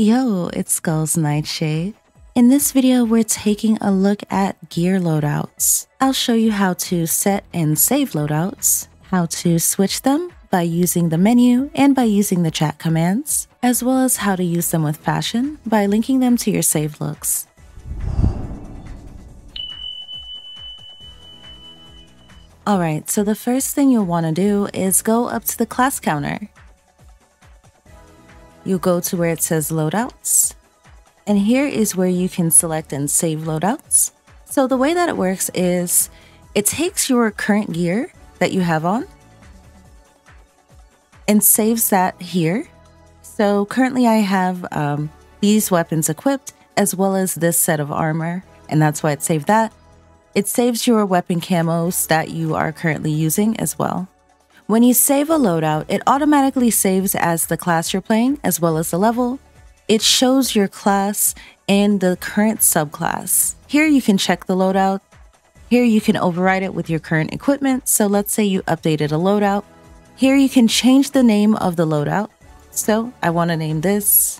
Yo, it's SkullsNightshade. In this video, we're taking a look at gear loadouts. I'll show you how to set and save loadouts, how to switch them by using the menu and by using the chat commands, as well as how to use them with fashion by linking them to your saved looks. Alright, so the first thing you'll want to do is go up to the class counter. You'll go to where it says loadouts. And here is where you can select and save loadouts. So the way that it works is it takes your current gear that you have on and saves that here. So currently I have these weapons equipped as well as this set of armor, and that's why it saved that. It saves your weapon camos that you are currently using as well. When you save a loadout, it automatically saves as the class you're playing as well as the level. It shows your class and the current subclass. Here you can check the loadout. Here you can override it with your current equipment. So let's say you updated a loadout. Here you can change the name of the loadout. So I want to name this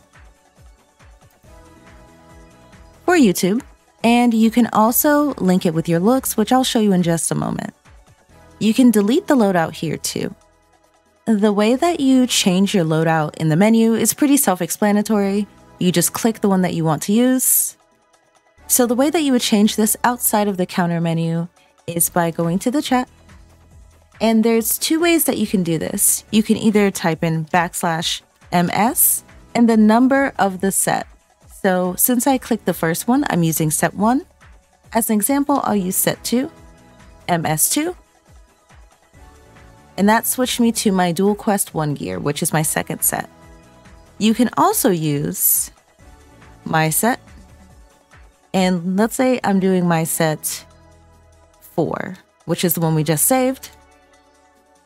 for YouTube. And you can also link it with your looks, which I'll show you in just a moment. You can delete the loadout here too. The way that you change your loadout in the menu is pretty self-explanatory. You just click the one that you want to use. So the way that you would change this outside of the counter menu is by going to the chat. And there's two ways that you can do this. You can either type in \ms and the number of the set. So since I clicked the first one, I'm using set 1. As an example, I'll use set 2, ms2. And that switched me to my Dual Quest 1 gear, which is my second set. You can also use my set, and let's say I'm doing my set 4, which is the one we just saved,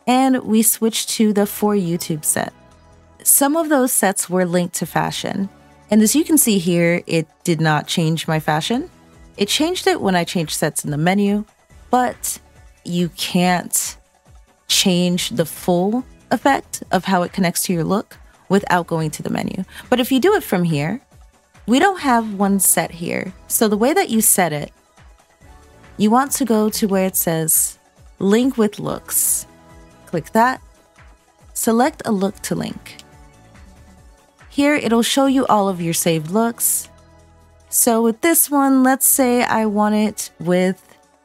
and we switch to the For YouTube set. Some of those sets were linked to fashion, and as you can see here, it did not change my fashion. It changed it when I changed sets in the menu, but you can't change the full effect of how it connects to your look without going to the menu. But if you do it from here, we don't have one set here. So the way that you set it, you want to go to where it says link with looks. Click that, select a look to link. Here, it'll show you all of your saved looks. So with this one, let's say I want it with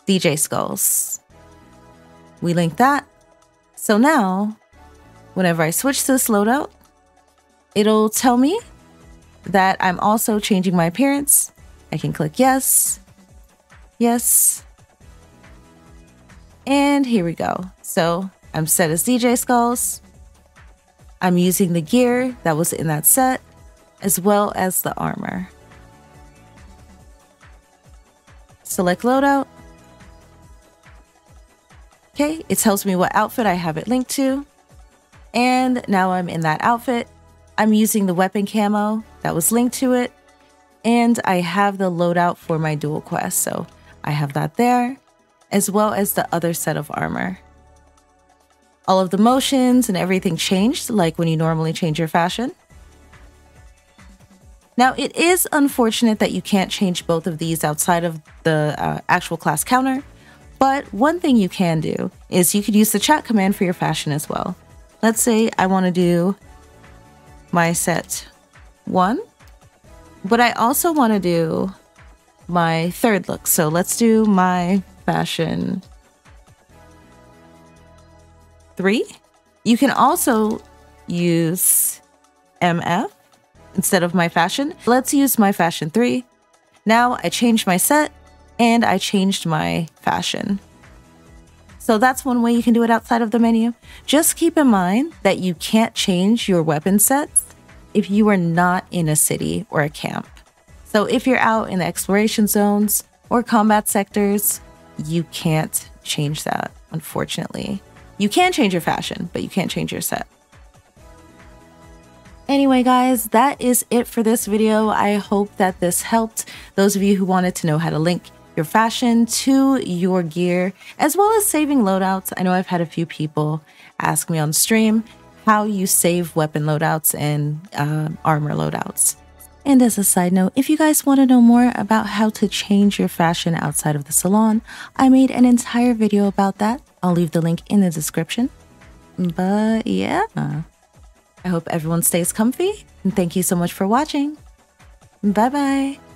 DJ Skulls. We link that. So now, whenever I switch this loadout, it'll tell me that I'm also changing my appearance. I can click yes, yes, and here we go. So I'm set as DJ Skulls. I'm using the gear that was in that set, as well as the armor. Select loadout. Okay, it tells me what outfit I have it linked to. And now I'm in that outfit. I'm using the weapon camo that was linked to it. And I have the loadout for my dual quest. So I have that there, as well as the other set of armor. All of the motions and everything changed, like when you normally change your fashion. Now, it is unfortunate that you can't change both of these outside of the actual class counter. But one thing you can do is you could use the chat command for your fashion as well. Let's say I want to do my set 1, but I also want to do my third look. So let's do my fashion 3. You can also use MF instead of my fashion. Let's use my fashion 3. Now I changed my set. And I changed my fashion. So that's one way you can do it outside of the menu. Just keep in mind that you can't change your weapon sets if you are not in a city or a camp. So if you're out in the exploration zones or combat sectors, you can't change that, unfortunately. You can change your fashion, but you can't change your set. Anyway, guys, that is it for this video. I hope that this helped those of you who wanted to know how to link your fashion to your gear, as well as saving loadouts. I know I've had a few people ask me on stream how you save weapon loadouts and armor loadouts. And as a side note, if you guys want to know more about how to change your fashion outside of the salon, I made an entire video about that. I'll leave the link in the description. But yeah, I hope everyone stays comfy, and thank you so much for watching. Bye bye.